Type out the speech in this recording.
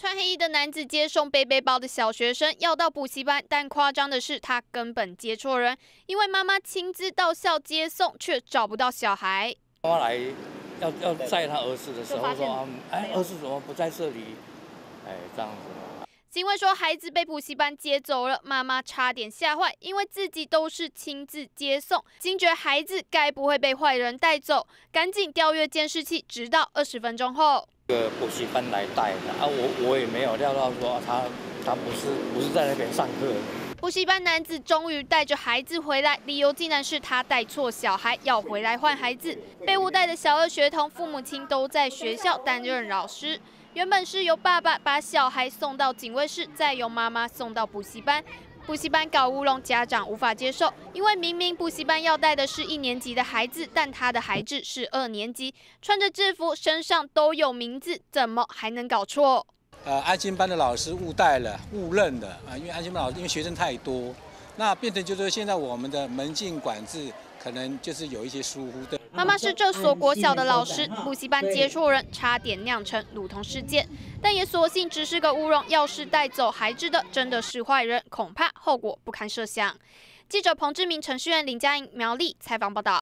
穿黑衣的男子接送背背包的小学生要到补习班，但夸张的是他根本接错人，因为妈妈亲自到校接送，却找不到小孩。妈妈来要载他儿子的时候说：“哎，儿子怎么不在这里？”哎，这样子。因为说孩子被补习班接走了，妈妈差点吓坏，因为自己都是亲自接送，惊觉孩子该不会被坏人带走，赶紧调阅监视器，直到20分钟后。 这个补习班来带的啊，我也没有料到说他不是在那边上课。补习班男子终于带着孩子回来，理由竟然是他带错小孩，要回来换孩子。被误带的小二学童，父母亲都在学校担任老师。原本是由爸爸把小孩送到警卫室，再由妈妈送到补习班。 补习班搞乌龙，家长无法接受，因为明明补习班要带的是1年级的孩子，但他的孩子是2年级，穿着制服，身上都有名字，怎么还能搞错？安心班的老师误带了，误认了啊，因为安心班老师因为学生太多，那变成就是现在我们的门禁管制可能就是有一些疏忽的。妈妈是这所国小的老师，补习班接触人，差点酿成乳童事件。 但也所幸只是个乌龙，要是带走孩子的真的是坏人，恐怕后果不堪设想。记者彭志明、陈旭元、林佳颖、苗栗采访报道。